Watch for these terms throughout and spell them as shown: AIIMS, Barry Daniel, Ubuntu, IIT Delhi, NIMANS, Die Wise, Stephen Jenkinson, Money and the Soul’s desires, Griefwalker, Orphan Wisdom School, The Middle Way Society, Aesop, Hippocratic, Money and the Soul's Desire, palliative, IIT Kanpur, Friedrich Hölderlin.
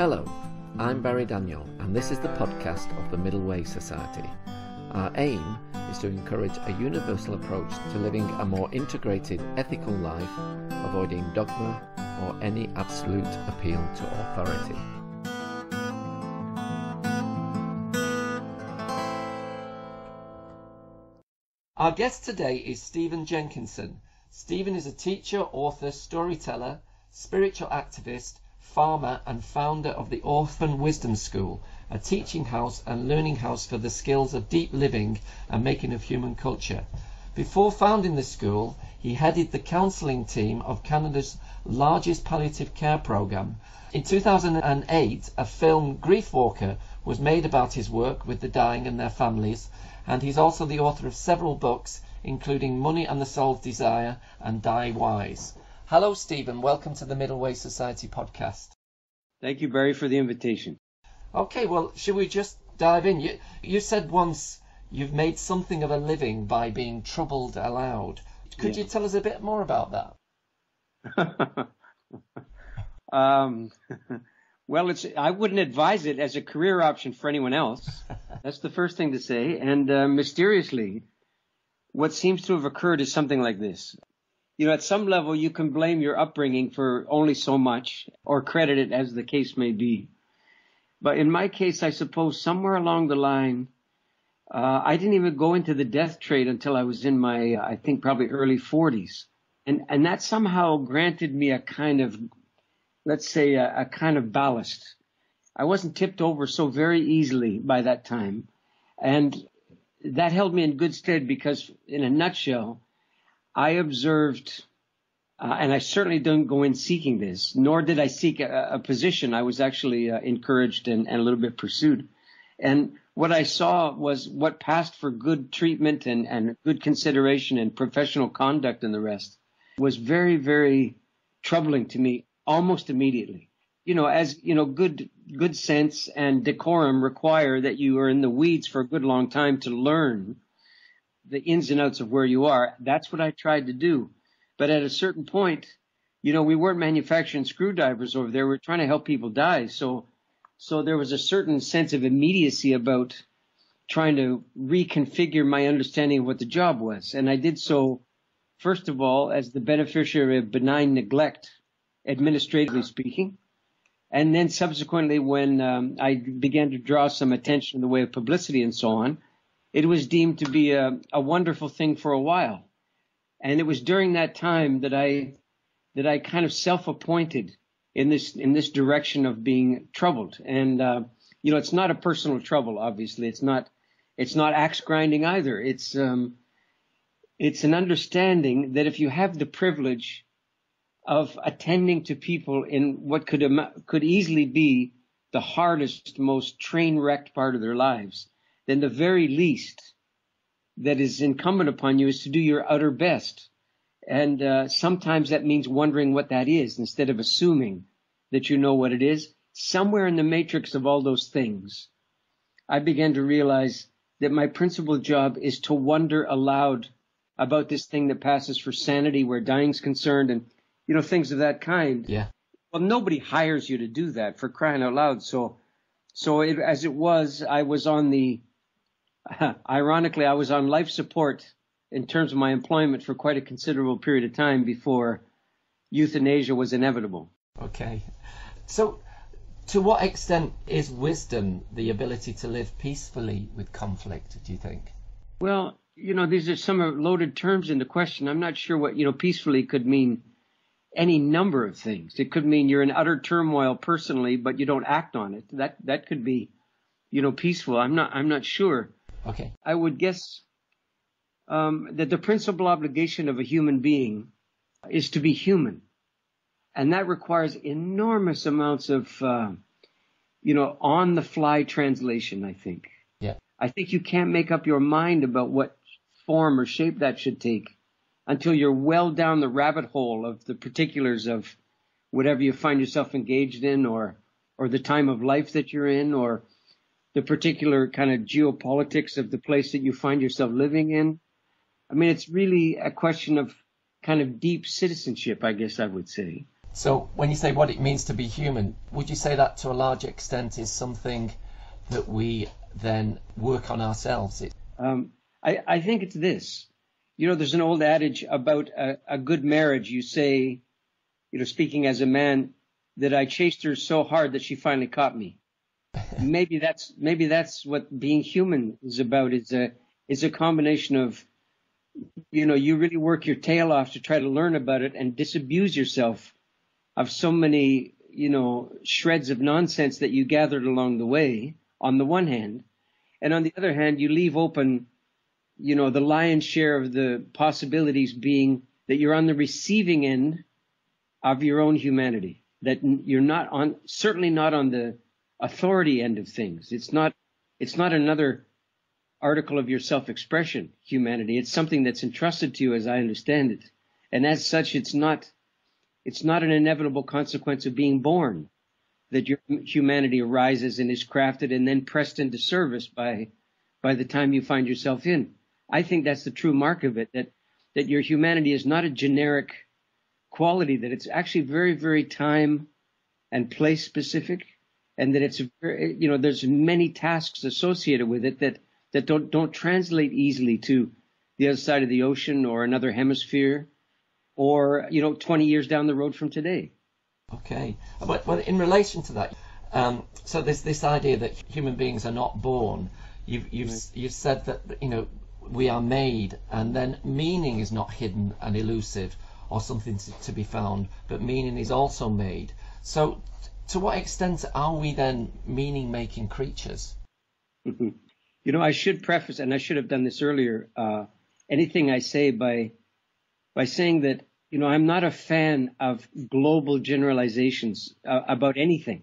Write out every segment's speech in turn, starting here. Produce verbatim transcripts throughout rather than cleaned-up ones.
Hello, I'm Barry Daniel, and this is the podcast of the Middle Way Society. Our aim is to encourage a universal approach to living a more integrated, ethical life, avoiding dogma or any absolute appeal to authority. Our guest today is Stephen Jenkinson. Stephen is a teacher, author, storyteller, spiritual activist, farmer and founder of the Orphan Wisdom School, a teaching house and learning house for the skills of deep living and making of human culture. Before founding the school, he headed the counselling team of Canada's largest palliative care programme. In two thousand eight, a film, Griefwalker, was made about his work with the dying and their families, and he's also the author of several books, including Money and the Soul's Desire and Die Wise. Hello, Stephen. Welcome to the Middle Way Society podcast. Thank you, Barry, for the invitation. Okay, well, should we just dive in? You, you said once you've made something of a living by being troubled aloud. Could yeah. you tell us a bit more about that? um, well, it's I wouldn't advise it as a career option for anyone else. That's the first thing to say. And uh, mysteriously, what seems to have occurred is something like this. You know, at some level, you can blame your upbringing for only so much or credit it as the case may be. But in my case, I suppose somewhere along the line, uh, I didn't even go into the death trade until I was in my, I think, probably early forties. And and that somehow granted me a kind of, let's say, a, a kind of ballast. I wasn't tipped over so very easily by that time. And that held me in good stead because, in a nutshell, I observed, uh, and I certainly didn't go in seeking this, nor did I seek a, a position. I was actually uh, encouraged and, and a little bit pursued. And what I saw was what passed for good treatment and, and good consideration and professional conduct and the rest was very, very troubling to me almost immediately. You know, as you know, good good sense and decorum require that you are in the weeds for a good long time to learn the ins and outs of where you are. That's what I tried to do. But at a certain point, you know, we weren't manufacturing screwdrivers over there. We were trying to help people die. So, so there was a certain sense of immediacy about trying to reconfigure my understanding of what the job was. And I did so, first of all, as the beneficiary of benign neglect, administratively speaking. And then subsequently, when um, I began to draw some attention in the way of publicity and so on, it was deemed to be a, a wonderful thing for a while. And it was during that time that I that I kind of self-appointed in this in this direction of being troubled. And, uh, you know, it's not a personal trouble, obviously. It's not it's not axe grinding either. It's um, it's an understanding that if you have the privilege of attending to people in what could could easily be the hardest, most train-wrecked part of their lives, then the very least that is incumbent upon you is to do your utter best. And uh, sometimes that means wondering what that is instead of assuming that you know what it is. Somewhere in the matrix of all those things, I began to realize that my principal job is to wonder aloud about this thing that passes for sanity where dying's concerned and, you know, things of that kind. Yeah. Well, nobody hires you to do that, for crying out loud. So, so it, as it was, I was on the... Ironically, I was on life support in terms of my employment for quite a considerable period of time before euthanasia was inevitable. Okay. So to what extent is wisdom the ability to live peacefully with conflict, do you think? Well, you know, these are some loaded terms in the question. I'm not sure what, you know, peacefully could mean any number of things. It could mean you're in utter turmoil personally, but you don't act on it. That that could be, you know, peaceful. I'm not I'm not sure. Okay. I would guess um, that the principal obligation of a human being is to be human. And that requires enormous amounts of, uh, you know, on-the-fly translation, I think. Yeah. I think you can't make up your mind about what form or shape that should take until you're well down the rabbit hole of the particulars of whatever you find yourself engaged in or, or the time of life that you're in or the particular kind of geopolitics of the place that you find yourself living in. I mean, it's really a question of kind of deep citizenship, I guess I would say. So when you say what it means to be human, would you say that to a large extent is something that we then work on ourselves? Um, I, I think it's this. You know, there's an old adage about a, a good marriage. You say, you know, speaking as a man, that I chased her so hard that she finally caught me. Maybe that's maybe that's what being human is about. It's a it's a combination of, you know, you really work your tail off to try to learn about it and disabuse yourself of so many, you know, shreds of nonsense that you gathered along the way on the one hand. And on the other hand, you leave open, you know, the lion's share of the possibilities being that you're on the receiving end of your own humanity, that you're not on, certainly not on the authority end of things. It's not, it's not another article of your self-expression, humanity. It's something that's entrusted to you, as I understand it. And as such, it's not, it's not an inevitable consequence of being born, that your humanity arises and is crafted and then pressed into service by, by the time you find yourself in. I think that's the true mark of it, that, that your humanity is not a generic quality, that it's actually very, very time and place specific, and that it's, you know, there's many tasks associated with it that, that don't, don't translate easily to the other side of the ocean or another hemisphere or, you know, twenty years down the road from today. Okay. But, but in relation to that, um, so there's this idea that human beings are not born. You've, you've, you've said that, you know, we are made, and then meaning is not hidden and elusive or something to, to be found, but meaning is also made. So to what extent are we then meaning-making creatures? Mm-hmm. You know, I should preface, and I should have done this earlier, uh, anything I say by by saying that, you know, I'm not a fan of global generalizations uh, about anything.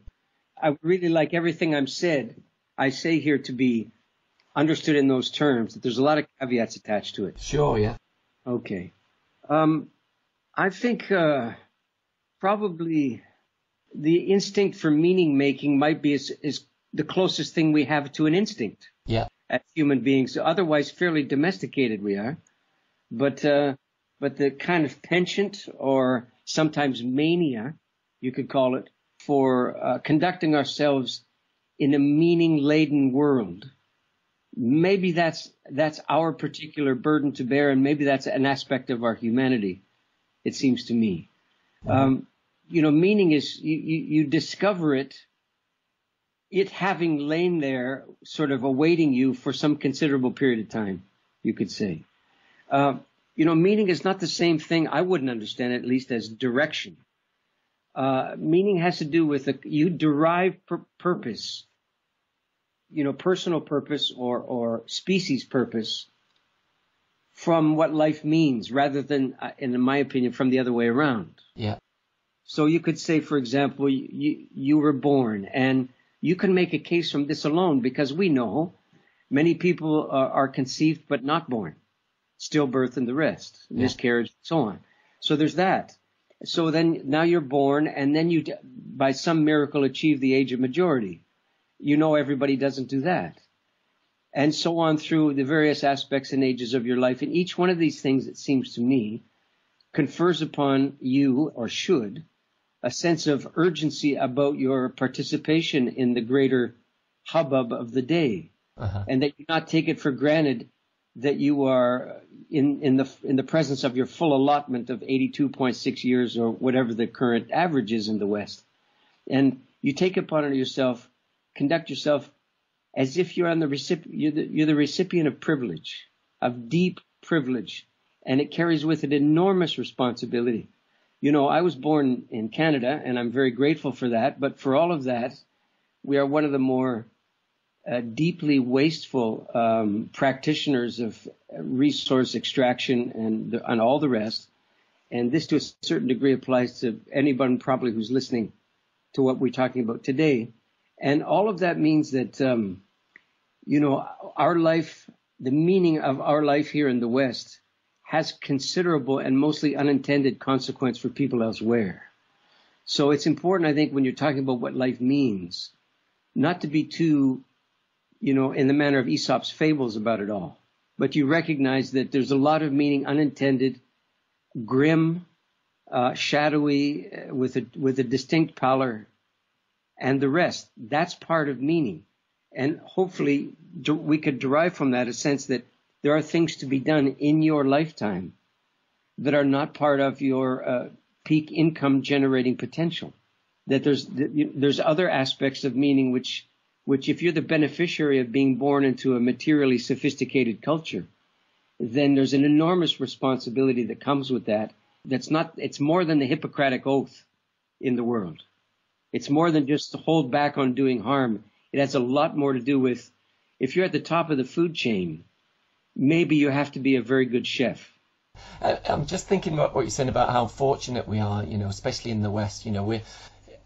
I really like everything I'm said, I say here to be understood in those terms, that there's a lot of caveats attached to it. Sure, yeah. Okay. Um, I think uh, probably the instinct for meaning-making might be is, is the closest thing we have to an instinct. Yeah. As human beings, otherwise fairly domesticated we are, but uh, but the kind of penchant or sometimes mania, you could call it, for uh, conducting ourselves in a meaning-laden world. Maybe that's that's our particular burden to bear, and maybe that's an aspect of our humanity. It seems to me, mm-hmm. um, you know, meaning is you, you, you discover it. It having lain there sort of awaiting you for some considerable period of time, you could say. Uh, you know, meaning is not the same thing, I wouldn't understand it, at least, as direction. Uh, meaning has to do with a, you derive pur purpose, you know, personal purpose or, or species purpose from what life means rather than, uh, in my opinion, from the other way around. Yeah. So you could say, for example, you, you were born, and you can make a case from this alone because we know many people are, are conceived but not born, stillbirth and the rest, yeah. miscarriage, and so on. So there's that. So then now you're born, and then you, by some miracle, achieve the age of majority. You know everybody doesn't do that. And so on through the various aspects and ages of your life. And each one of these things, it seems to me, confers upon you, or should, a sense of urgency about your participation in the greater hubbub of the day, uh-huh. and that you not take it for granted that you are in, in, the, in the presence of your full allotment of eighty-two point six years or whatever the current average is in the West. And you take upon yourself, conduct yourself as if you're, on the recip you're, the, you're the recipient of privilege, of deep privilege, and it carries with it enormous responsibility. You know, I was born in Canada, and I'm very grateful for that. But for all of that, we are one of the more uh, deeply wasteful um, practitioners of resource extraction and, the, and all the rest. And this, to a certain degree, applies to anyone probably who's listening to what we're talking about today. And all of that means that, um, you know, our life, the meaning of our life here in the West, has considerable and mostly unintended consequence for people elsewhere. So it's important, I think, when you're talking about what life means, not to be too, you know, in the manner of Aesop's fables about it all, but you recognize that there's a lot of meaning unintended, grim, uh, shadowy, uh, with a with a distinct pallor, and the rest. That's part of meaning, and hopefully do, we could derive from that a sense that there are things to be done in your lifetime that are not part of your uh, peak income generating potential. That there's that you, there's other aspects of meaning which which if you're the beneficiary of being born into a materially sophisticated culture, then there's an enormous responsibility that comes with that. That's not, it's more than the Hippocratic oath in the world. It's more than just to hold back on doing harm. It has a lot more to do with, if you're at the top of the food chain, maybe you have to be a very good chef. I, I'm just thinking about what you're saying about how fortunate we are, you know, especially in the West. You know, we're,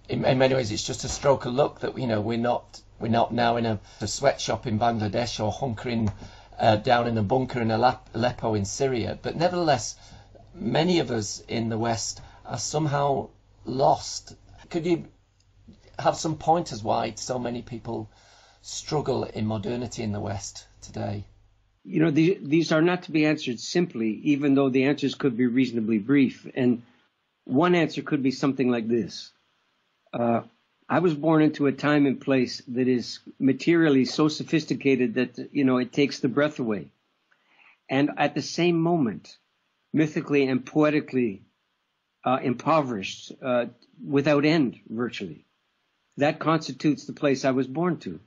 in, in many ways, it's just a stroke of luck that, you know, we're not, we're not now in a, a sweatshop in Bangladesh or hunkering Uh, down in a bunker in Aleppo in Syria. But nevertheless, many of us in the West are somehow lost. Could you have some pointers why so many people struggle in modernity in the West today? You know, the, these are not to be answered simply, even though the answers could be reasonably brief. And one answer could be something like this. Uh, I was born into a time and place that is materially so sophisticated that, you know, it takes the breath away. And at the same moment, mythically and poetically uh, impoverished uh, without end, virtually. That constitutes the place I was born to.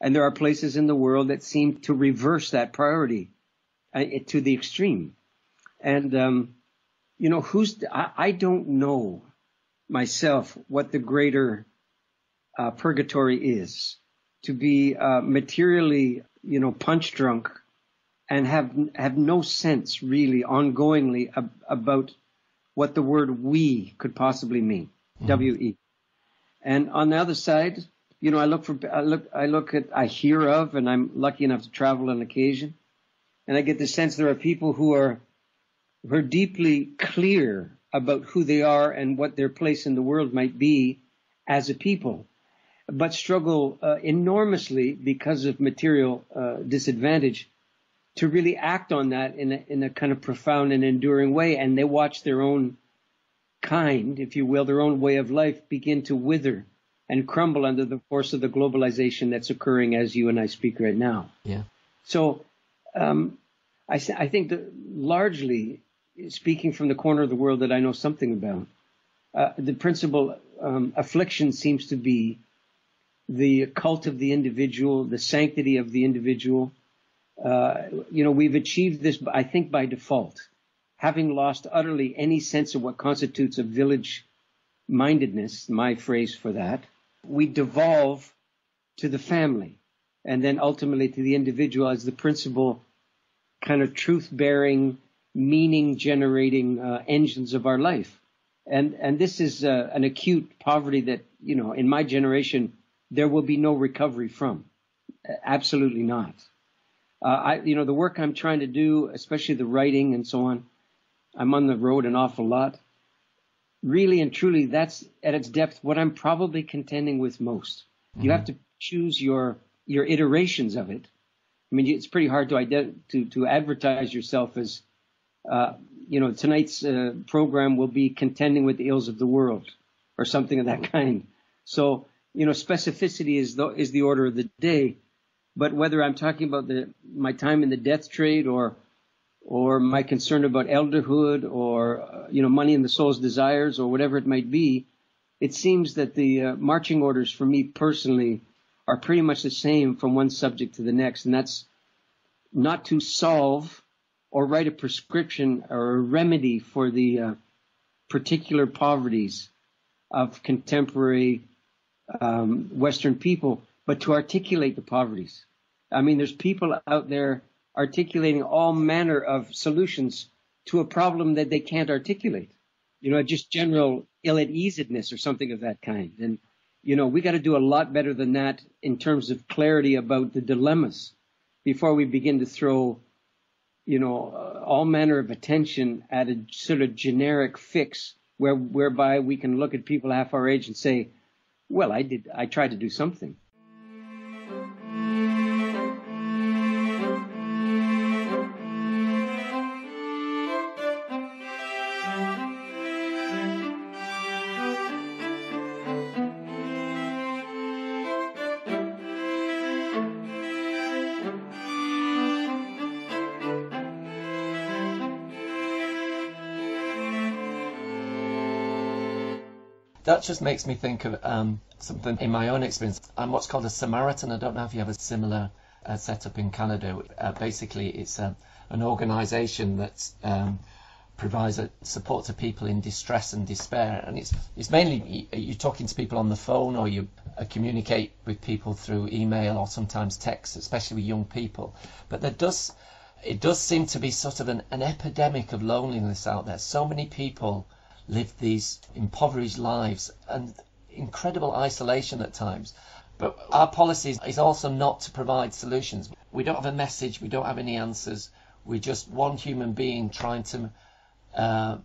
And there are places in the world that seem to reverse that priority uh, to the extreme. And, um, you know, who's I, I don't know myself what the greater Uh, purgatory is, to be uh, materially, you know, punch drunk and have have no sense really ongoingly ab about what the word we could possibly mean, mm. W E. And on the other side, you know, I look for, I look, I look at, I hear of, and I'm lucky enough to travel on occasion, and I get the sense there are people who are, who are deeply clear about who they are and what their place in the world might be as a people, but struggle uh, enormously because of material uh, disadvantage to really act on that in a, in a kind of profound and enduring way. And they watch their own kind, if you will, their own way of life begin to wither and crumble under the force of the globalization that's occurring as you and I speak right now. Yeah. So um, I, I think that largely, speaking from the corner of the world that I know something about, uh, the principal um, affliction seems to be the cult of the individual, the sanctity of the individual. Uh, you know, we've achieved this, I think, by default, having lost utterly any sense of what constitutes a village-mindedness, my phrase for that. We devolve to the family and then ultimately to the individual as the principal kind of truth-bearing, meaning-generating uh, engines of our life. And, and this is uh, an acute poverty that, you know, in my generation, there will be no recovery from. Absolutely not. Uh, I, you know, the work I'm trying to do, especially the writing and so on, I'm on the road an awful lot. Really and truly, that's at its depth what I'm probably contending with most. Mm-hmm. You have to choose your your iterations of it. I mean, it's pretty hard to ident to to advertise yourself as, uh, you know, tonight's uh, program will be contending with the ills of the world or something of that kind. So, you know, specificity is the, is the order of the day, but whether I'm talking about the, my time in the death trade or, or my concern about elderhood or, uh, you know, money and the soul's desires or whatever it might be, it seems that the uh, marching orders for me personally are pretty much the same from one subject to the next, and that's not to solve or write a prescription or a remedy for the uh, particular poverties of contemporary Um, Western people, but to articulate the poverties. I mean, there's people out there articulating all manner of solutions to a problem that they can't articulate. You know, just general ill-at-easedness or something of that kind. And, you know, we got to do a lot better than that in terms of clarity about the dilemmas before we begin to throw, you know, uh, all manner of attention at a sort of generic fix where, whereby we can look at people half our age and say, well, I did. I tried to do something. That just makes me think of um, something in my own experience. I'm what's called a Samaritan. I don't know if you have a similar uh, setup in Canada. Uh, basically, it's uh, an organisation that um, provides a support to people in distress and despair. And it's it's mainly you're talking to people on the phone, or you uh, communicate with people through email or sometimes text, especially with young people. But there does it does seem to be sort of an, an epidemic of loneliness out there. So many people live these impoverished lives and incredible isolation at times. But our policy is also not to provide solutions. We don't have a message, we don't have any answers. We're just one human being trying to uh,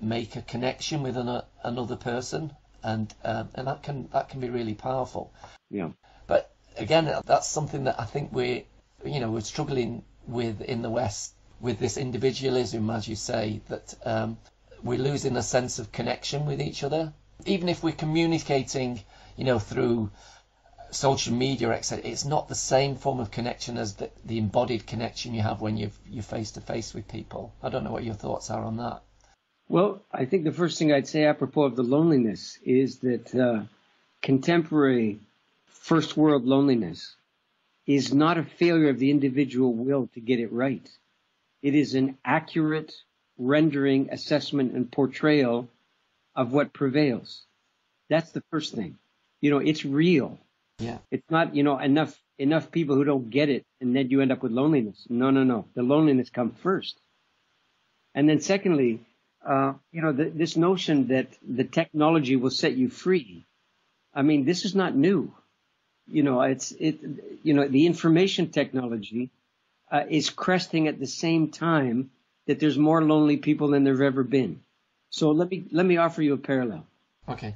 make a connection with an, uh, another person, and uh, and that can that can be really powerful. Yeah. But again, that's something that I think we you know we're struggling with in the West, with this individualism, as you say, that um, we're losing a sense of connection with each other. Even if we're communicating, you know, through social media, et cetera, it's not the same form of connection as the, the embodied connection you have when you've, you're face-to-face with people. I don't know what your thoughts are on that. Well, I think the first thing I'd say apropos of the loneliness is that uh, contemporary first-world loneliness is not a failure of the individual will to get it right. It is an accurate rendering, assessment, and portrayal of what prevails. That's the first thing. You know, it's real. Yeah. It's not, you know, enough enough people who don't get it, and then you end up with loneliness. No, no, no. The loneliness comes first. And then secondly, uh, you know, the, this notion that the technology will set you free. I mean, this is not new. You know, it's it. You know, the information technology uh, is cresting at the same time that there's more lonely people than there've ever been. So let me let me offer you a parallel. Okay.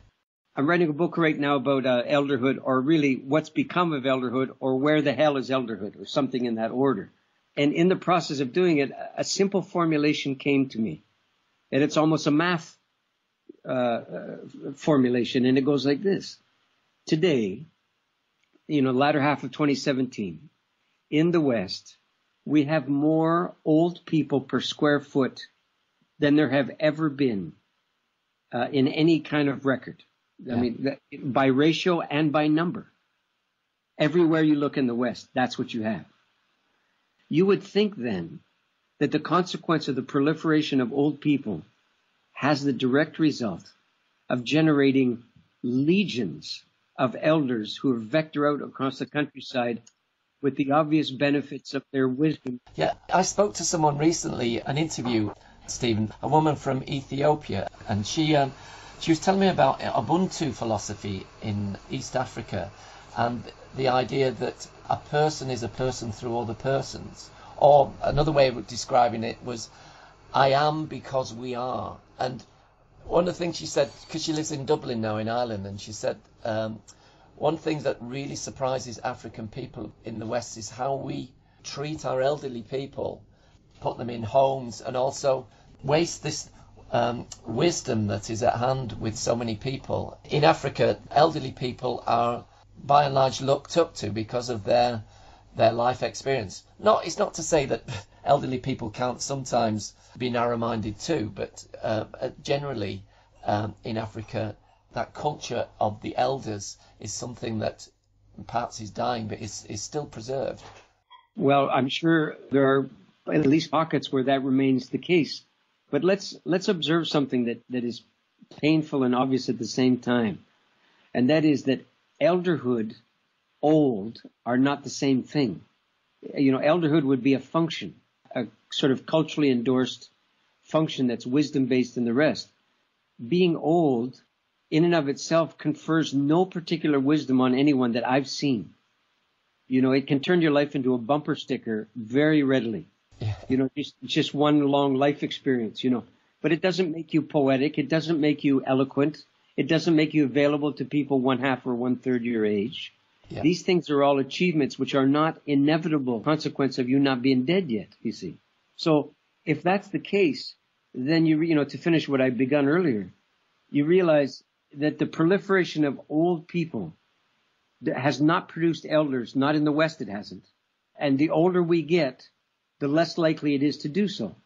I'm writing a book right now about uh, elderhood, or really what's become of elderhood, or where the hell is elderhood, or something in that order. And in the process of doing it, a simple formulation came to me. And it's almost a math uh, uh, formulation, and it goes like this. Today, you know, latter half of twenty seventeen, in the West, we have more old people per square foot than there have ever been uh, in any kind of record. Yeah. I mean, that, by ratio and by number. Everywhere you look in the West, that's what you have. You would think then that the consequence of the proliferation of old people has the direct result of generating legions of elders who are vectored out across the countryside with the obvious benefits of their wisdom. Yeah, I spoke to someone recently, an interview, Stephen, a woman from Ethiopia, and she um, she was telling me about Ubuntu philosophy in East Africa, and the idea that a person is a person through other persons. Or another way of describing it was, I am because we are. And one of the things she said, because she lives in Dublin now in Ireland, and she said, um, one thing that really surprises African people in the West is how we treat our elderly people, put them in homes, and also waste this um, wisdom that is at hand with so many people. In Africa, elderly people are by and large looked up to because of their their life experience. Not, it's not to say that elderly people can't sometimes be narrow-minded too, but uh, generally um, in Africa, that culture of the elders is something that perhaps is dying, but is, is still preserved. Well, I'm sure there are at least pockets where that remains the case. But let's let's observe something that, that is painful and obvious at the same time. And that is that elderhood, old, are not the same thing. You know, elderhood would be a function, a sort of culturally endorsed function that's wisdom-based and the rest. Being old in and of itself confers no particular wisdom on anyone that I've seen. You know, it can turn your life into a bumper sticker very readily. Yeah. You know, just, just one long life experience, you know. But it doesn't make you poetic. It doesn't make you eloquent. It doesn't make you available to people one half or one third your age. Yeah. These things are all achievements which are not inevitable consequence of you not being dead yet, you see. So if that's the case, then you, you know, to finish what I begun earlier, you realize that the proliferation of old people has not produced elders, not in the West it hasn't. And the older we get, the less likely it is to do so.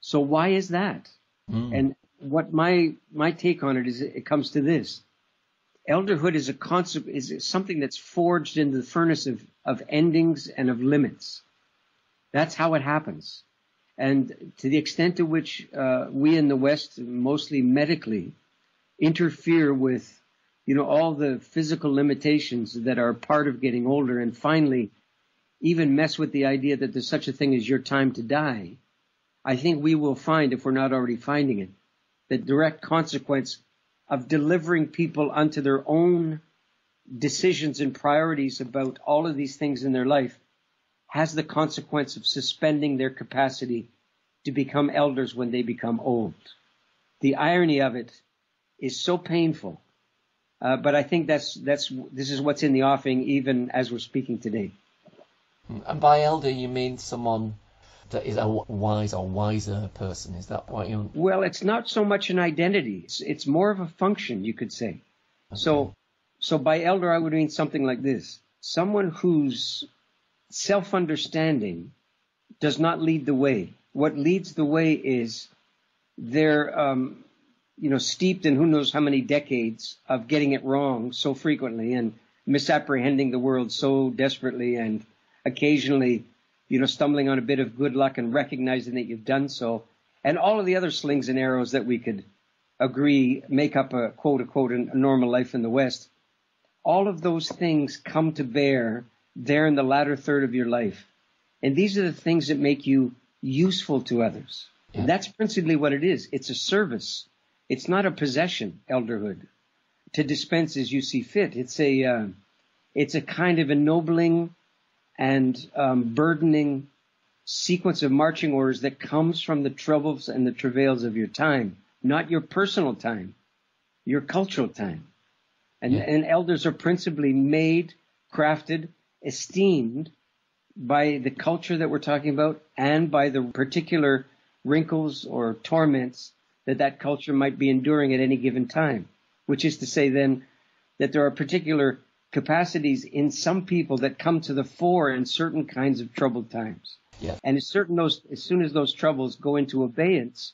So why is that? Mm. And what my my take on it is, it comes to this. Elderhood is a concept, is something that's forged in the furnace of, of endings and of limits. That's how it happens. And to the extent to which uh, we in the West, mostly medically, interfere with, you know, all the physical limitations that are part of getting older, and finally even mess with the idea that there's such a thing as your time to die, I think we will find, if we're not already finding it, the direct consequence of delivering people unto their own decisions and priorities about all of these things in their life has the consequence of suspending their capacity to become elders when they become old. The irony of it is so painful, uh, but I think that's that's this is what's in the offing even as we're speaking today. And by elder, you mean someone that is a wise or wiser person. Is that what you... Well, it's not so much an identity. It's, it's more of a function, you could say. Okay. So, so by elder, I would mean something like this. Someone whose self-understanding does not lead the way. What leads the way is they're, um, you know, steeped in who knows how many decades of getting it wrong so frequently and misapprehending the world so desperately, and occasionally, you know, stumbling on a bit of good luck and recognizing that you've done so, and all of the other slings and arrows that we could agree make up a quote-unquote normal life in the West. All of those things come to bear there in the latter third of your life. And these are the things that make you useful to others. Yeah. And that's principally what it is. It's a service. It's not a possession, elderhood, to dispense as you see fit. It's a, uh, it's a kind of ennobling and um, burdening sequence of marching orders that comes from the troubles and the travails of your time, not your personal time, your cultural time. And, yeah. and elders are principally made, crafted, esteemed by the culture that we're talking about and by the particular wrinkles or torments that that culture might be enduring at any given time, which is to say then that there are particular capacities in some people that come to the fore in certain kinds of troubled times. Yeah. And it's certain those, as soon as those troubles go into abeyance,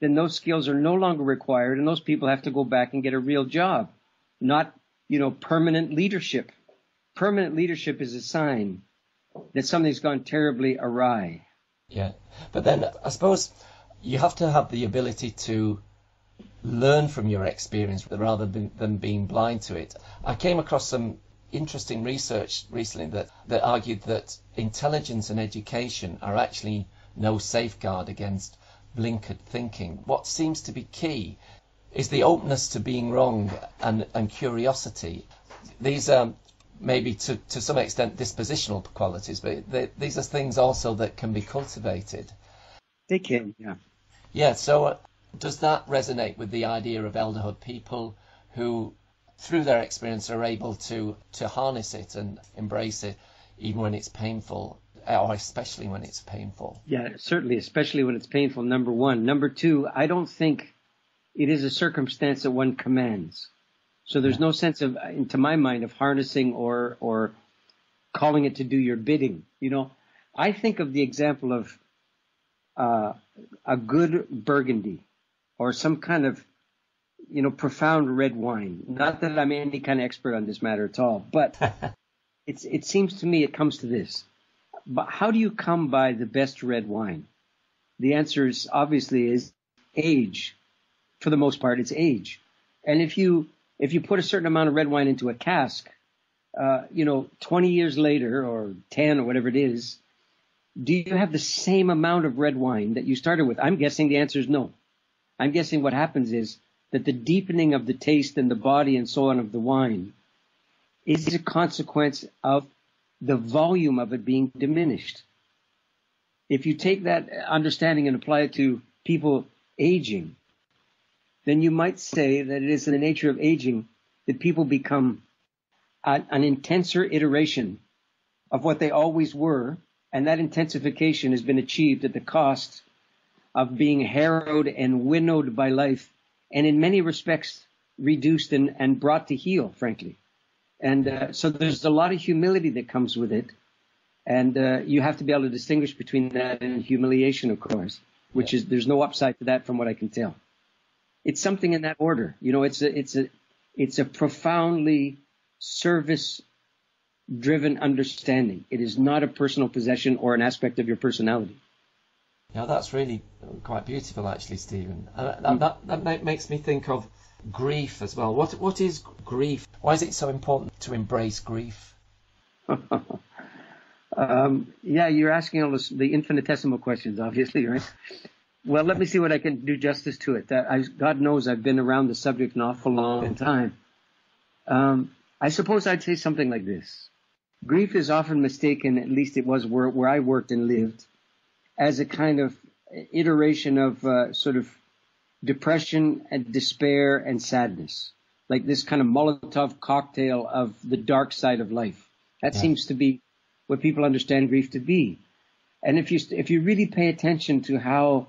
then those skills are no longer required, and those people have to go back and get a real job, not, you know, permanent leadership. Permanent leadership is a sign that something's gone terribly awry. Yeah. But then I suppose you have to have the ability to learn from your experience rather than being blind to it. I came across some interesting research recently that, that argued that intelligence and education are actually no safeguard against blinkered thinking. What seems to be key is the openness to being wrong and, and curiosity. These are maybe to, to some extent dispositional qualities, but they, these are things also that can be cultivated. They can, yeah. Yeah, so... Uh, Does that resonate with the idea of elderhood, people who, through their experience, are able to, to harness it and embrace it, even when it's painful, or especially when it's painful? Yeah, certainly, especially when it's painful, number one. Number two, I don't think it is a circumstance that one commands. So there's no sense of, to my mind, of harnessing or, or calling it to do your bidding. You know, I think of the example of uh, a good Burgundy, or some kind of, you know, profound red wine. Not that I'm any kind of expert on this matter at all, but it's, it seems to me it comes to this. But how do you come by the best red wine? The answer is obviously is age. For the most part, it's age. And if you if you put a certain amount of red wine into a cask, uh, you know, twenty years later or ten or whatever it is, do you have the same amount of red wine that you started with? I'm guessing the answer is no. I'm guessing what happens is that the deepening of the taste and the body and so on of the wine is a consequence of the volume of it being diminished. If you take that understanding and apply it to people aging, then you might say that it is in the nature of aging that people become a, an intenser iteration of what they always were, and that intensification has been achieved at the cost of being harrowed and winnowed by life, and in many respects reduced and, and brought to heel, frankly. And uh, so there's a lot of humility that comes with it, and uh, you have to be able to distinguish between that and humiliation, of course, which is, there's no upside to that from what I can tell. It's something in that order. You know, it's a, it's a, It's a profoundly service-driven understanding. It is not a personal possession or an aspect of your personality. Now, that's really quite beautiful, actually, Stephen. And that, that, that makes me think of grief as well. What What is grief? Why is it so important to embrace grief? um, yeah, you're asking all this, the infinitesimal questions, obviously, right? Well, let me see what I can do justice to it. That I, God knows I've been around the subject an awful long time. Um, I suppose I'd say something like this. Grief is often mistaken, at least it was where, where I worked and lived, as a kind of iteration of uh, sort of depression and despair and sadness, like this kind of Molotov cocktail of the dark side of life. That yeah. seems to be what people understand grief to be. And if you if you really pay attention to how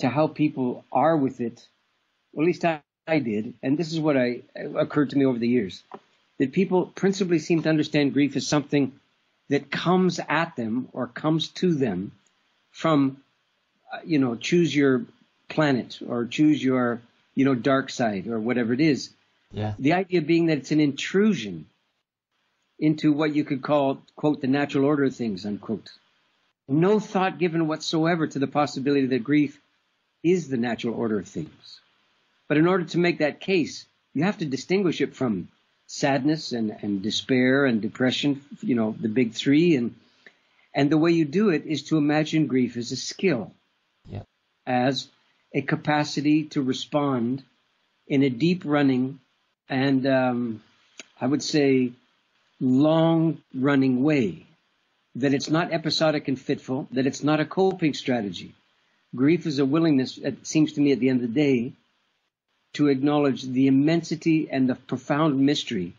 to how people are with it, well, at least I, I did, and this is what I occurred to me over the years, that people principally seem to understand grief as something that comes at them or comes to them from, you know, choose your planet or choose your, you know, dark side or whatever it is. Yeah. The idea being that it's an intrusion into what you could call, quote, the natural order of things, unquote. No thought given whatsoever to the possibility that grief is the natural order of things. But in order to make that case, you have to distinguish it from sadness and, and despair and depression, you know, the big three. And, and the way you do it is to imagine grief as a skill, yeah. as a capacity to respond in a deep running and um, I would say long running way. That it's not episodic and fitful, that it's not a coping strategy. Grief is a willingness, it seems to me at the end of the day, to acknowledge the immensity and the profound mystery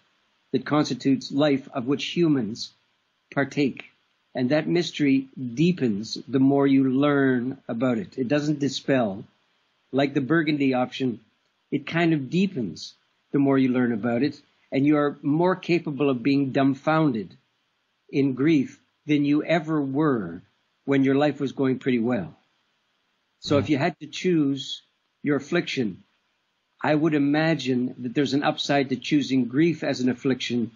that constitutes life, of which humans partake. And that mystery deepens the more you learn about it. It doesn't dispel. Like the burgundy option, it kind of deepens the more you learn about it, and you are more capable of being dumbfounded in grief than you ever were when your life was going pretty well. So yeah. if you had to choose your affliction, I would imagine that there's an upside to choosing grief as an affliction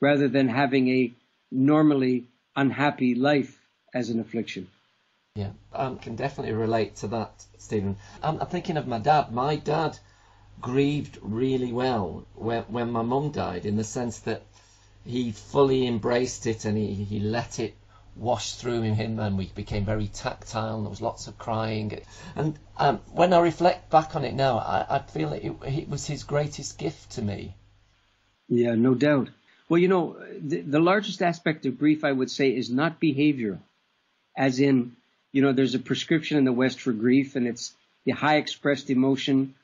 rather than having a normally unhappy life as an affliction. Yeah, I can definitely relate to that, Stephen. I'm thinking of my dad. My dad grieved really well when, when my mum died, in the sense that he fully embraced it and he, he let it wash through him, and we became very tactile and there was lots of crying. And um, when I reflect back on it now, I, I feel that it, it was his greatest gift to me. Yeah, no doubt. Well, you know, the, the largest aspect of grief, I would say, is not behavioral. As in, you know, there's a prescription in the West for grief, and it's the high expressed emotion,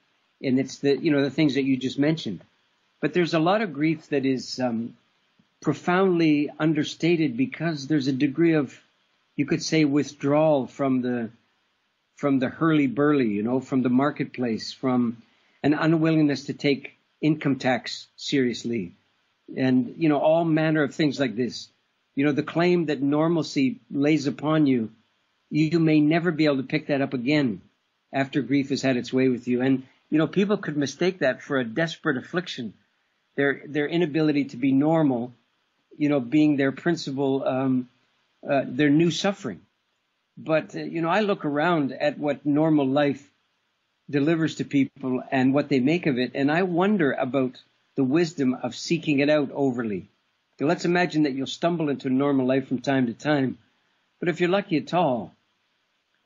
and it's the, you know, the things that you just mentioned. But there's a lot of grief that is um, profoundly understated, because there's a degree of, you could say, withdrawal from the from the hurly-burly, you know, from the marketplace, from an unwillingness to take income tax seriously, and, you know, all manner of things like this. You know, the claim that normalcy lays upon you, you may never be able to pick that up again after grief has had its way with you. And, you know, people could mistake that for a desperate affliction, their their inability to be normal, you know, being their principal, um, uh, their new suffering. But, uh, you know, I look around at what normal life delivers to people and what they make of it, and I wonder about the wisdom of seeking it out overly. So let's imagine that you'll stumble into normal life from time to time, but if you're lucky at all,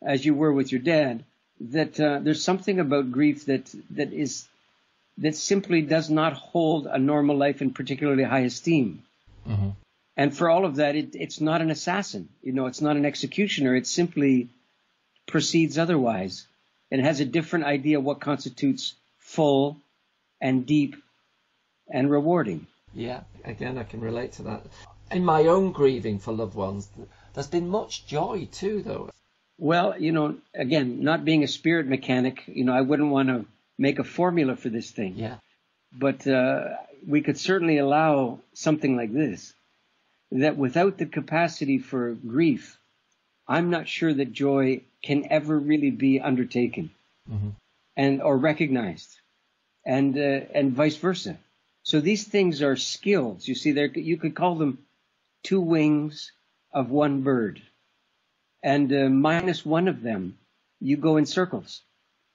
as you were with your dad, that uh, there's something about grief that that is that simply does not hold a normal life in particularly high esteem. Mm-hmm. And for all of that, it, it's not an assassin. You know, it's not an executioner. It simply proceeds otherwise and has a different idea of what constitutes full and deep and rewarding. Yeah, again, I can relate to that. In my own grieving for loved ones, there's been much joy too, though. Well, you know, again, not being a spirit mechanic, you know, I wouldn't want to make a formula for this thing. Yeah. But uh, we could certainly allow something like this, that without the capacity for grief, I'm not sure that joy can ever really be undertaken mm-hmm. and or recognized. and uh, and vice versa. So these things are skills. You see, there you could call them two wings of one bird, and uh, minus one of them, you go in circles.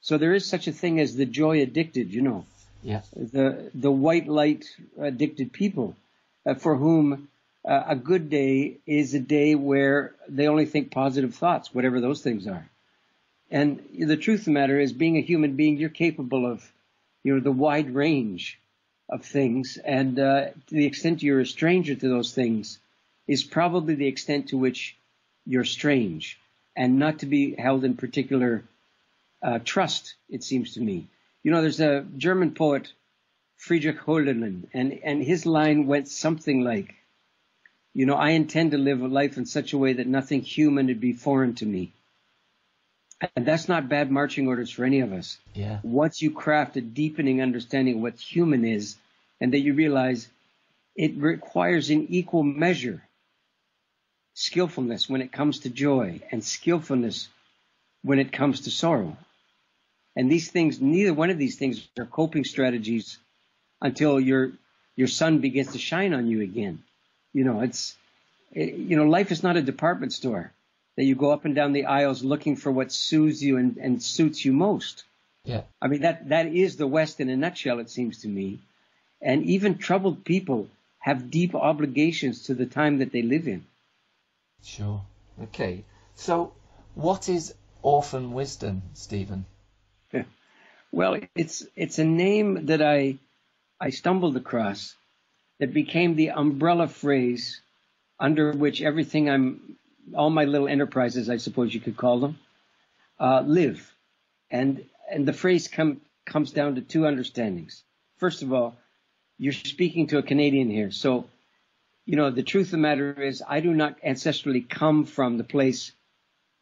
So there is such a thing as the joy addicted, you know, yeah. the the white light addicted people, uh, for whom uh, a good day is a day where they only think positive thoughts, whatever those things are. And the truth of the matter is, being a human being, you're capable of, you know, the wide range of things, and uh, to the extent you're a stranger to those things is probably the extent to which you're strange, and not to be held in particular uh, trust, it seems to me. You know, there's a German poet, Friedrich Hölderlin, and, and his line went something like, you know, I intend to live a life in such a way that nothing human would be foreign to me. And that's not bad marching orders for any of us. Yeah. Once you craft a deepening understanding of what human is, and that you realize it requires in equal measure skillfulness when it comes to joy and skillfulness when it comes to sorrow. And these things, neither one of these things are coping strategies until your your sun begins to shine on you again. You know, it's it, you know, life is not a department store that you go up and down the aisles looking for what soothes you and, and suits you most. Yeah. I mean, that, that is the West in a nutshell, it seems to me. And even troubled people have deep obligations to the time that they live in. Sure. Okay. So what is orphan wisdom, Stephen? Yeah. Well, it's it's a name that I I stumbled across that became the umbrella phrase under which everything I'm all my little enterprises, I suppose you could call them, uh, live. And and the phrase come, comes down to two understandings. First of all, you're speaking to a Canadian here. So, you know, the truth of the matter is I do not ancestrally come from the place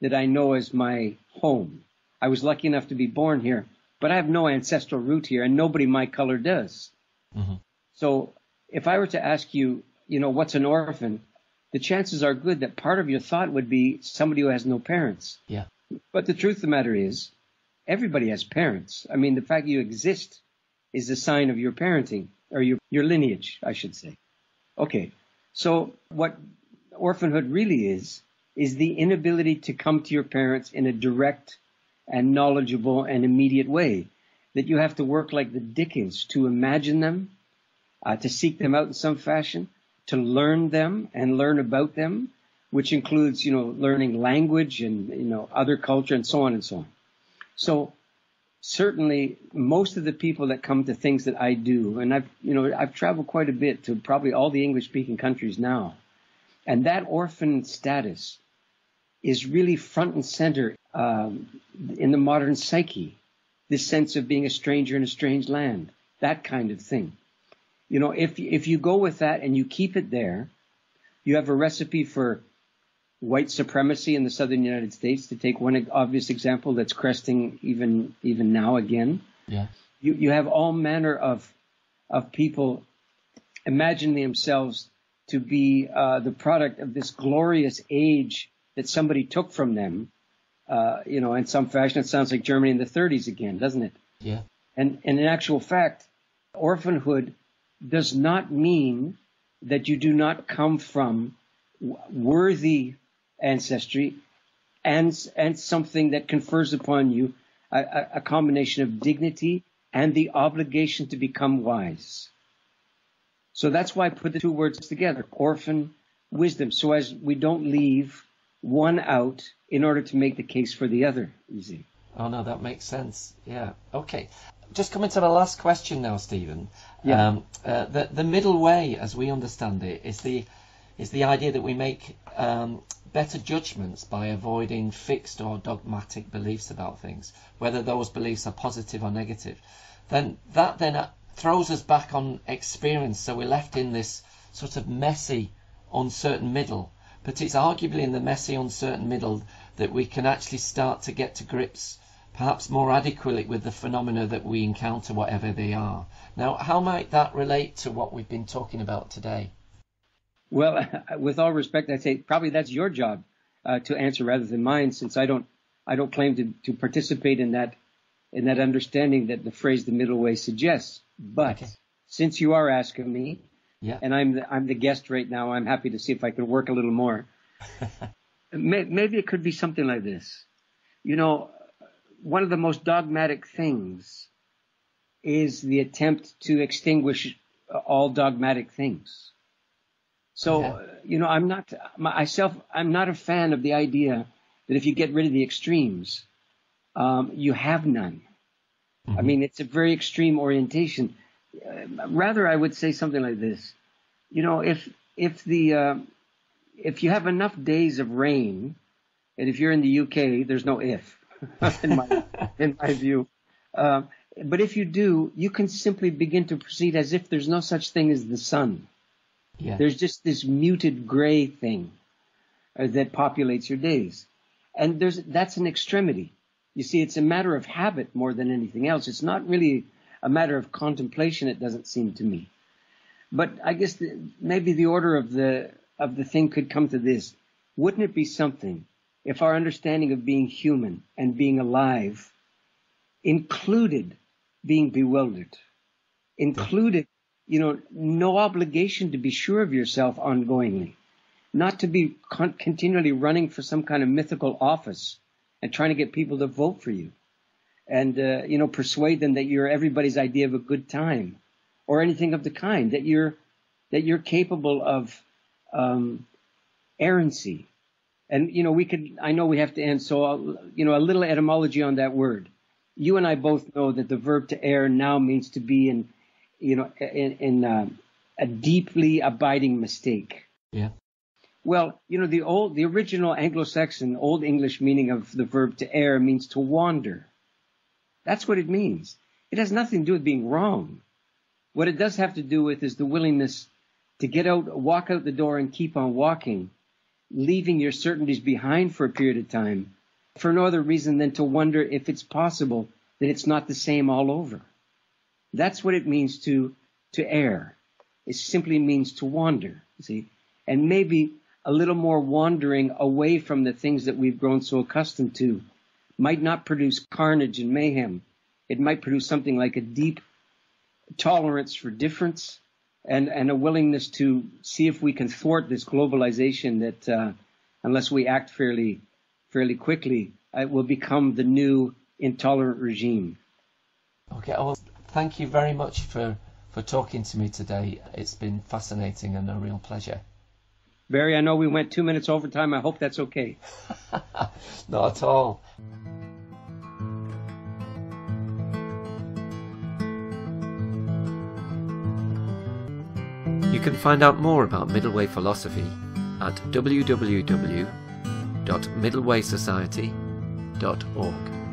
that I know as my home. I was lucky enough to be born here, but I have no ancestral root here, and nobody my color does. Mm-hmm. So if I were to ask you, you know, what's an orphan? The chances are good that part of your thought would be somebody who has no parents. Yeah. But the truth of the matter is, everybody has parents. I mean, the fact you exist is a sign of your parenting, or your, your lineage, I should say. Okay, so what orphanhood really is, is the inability to come to your parents in a direct and knowledgeable and immediate way, that you have to work like the Dickens to imagine them, uh, to seek them out in some fashion, to learn them and learn about them, which includes, you know, learning language and, you know, other culture and so on and so on. So certainly most of the people that come to things that I do, and I've, you know, I've traveled quite a bit to probably all the English speaking countries now. And that orphan status is really front and center um, in the modern psyche, this sense of being a stranger in a strange land, that kind of thing. You know, if if you go with that and you keep it there, you have a recipe for white supremacy in the southern United States, to take one obvious example that's cresting even even now again. Yeah. You you have all manner of of people imagining themselves to be uh, the product of this glorious age that somebody took from them. Uh, you know, in some fashion, it sounds like Germany in the thirties again, doesn't it? Yeah. And and in actual fact, orphanhood does not mean that you do not come from worthy ancestry and and something that confers upon you a, a combination of dignity and the obligation to become wise. So that's why I put the two words together, orphan wisdom, so as we don't leave one out in order to make the case for the other, you see. Oh, no, that makes sense. Yeah. Okay. Just coming to the last question now, Stephen. Yeah. Um, uh, the, the middle way, as we understand it, is the is the idea that we make um, better judgments by avoiding fixed or dogmatic beliefs about things, whether those beliefs are positive or negative. Then that then throws us back on experience, so we're left in this sort of messy, uncertain middle. But it's arguably in the messy, uncertain middle that we can actually start to get to grips, perhaps more adequately, with the phenomena that we encounter, whatever they are. Now, how might that relate to what we've been talking about today? Well, with all respect, I'd say probably that's your job uh, to answer rather than mine, since I don't, I don't claim to, to participate in that and that understanding that the phrase the middle way suggests. But okay. since you are asking me, yeah. and I'm the, I'm the guest right now, I'm happy to see if I can work a little more. Maybe it could be something like this. You know, one of the most dogmatic things is the attempt to extinguish all dogmatic things. So, yeah. you know, I'm not myself, I'm not a fan of the idea that if you get rid of the extremes, um, you have none. Mm-hmm. I mean, it's a very extreme orientation. Uh, rather, I would say something like this. You know, if, if the, uh, if you have enough days of rain, and if you're in the U K, there's no if, in my, in my view. Uh, but if you do, you can simply begin to proceed as if there's no such thing as the sun. Yeah. There's just this muted gray thing uh, that populates your days. And there's that's an extremity. You see, it's a matter of habit more than anything else. It's not really a matter of contemplation, it doesn't seem to me. But I guess the, maybe the order of the of the thing could come to this. Wouldn't it be something if our understanding of being human and being alive included being bewildered, included, you know, no obligation to be sure of yourself ongoingly, not to be con continually running for some kind of mythical office and trying to get people to vote for you and, uh, you know, persuade them that you're everybody's idea of a good time or anything of the kind, that you're, that you're capable of Um, errancy. And, you know, we could, I know we have to end, so, I'll, you know, a little etymology on that word. You and I both know that the verb to err now means to be in, you know, in, in uh, a deeply abiding mistake. Yeah. Well, you know, the old, the original Anglo-Saxon Old English meaning of the verb to err means to wander. That's what it means. It has nothing to do with being wrong. What it does have to do with is the willingness to get out, walk out the door and keep on walking, leaving your certainties behind for a period of time, for no other reason than to wonder if it's possible that it's not the same all over. That's what it means to, to err. It simply means to wander, you see, and maybe a little more wandering away from the things that we've grown so accustomed to might not produce carnage and mayhem. It might produce something like a deep tolerance for difference, And, and a willingness to see if we can thwart this globalization that, uh, unless we act fairly, fairly quickly, it will become the new intolerant regime. Okay, well, thank you very much for, for talking to me today. It's been fascinating and a real pleasure. Barry, I know we went two minutes over time. I hope that's okay. Not at all. You can find out more about Middle Way philosophy at w w w dot middle way society dot org.